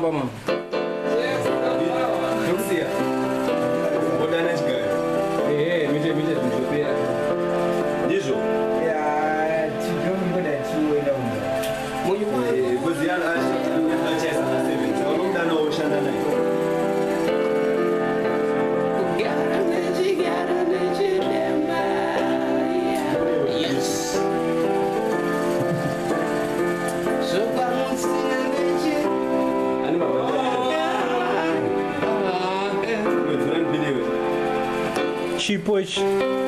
number, man. Yes, come see it. What the next guy? Hey, she pushed.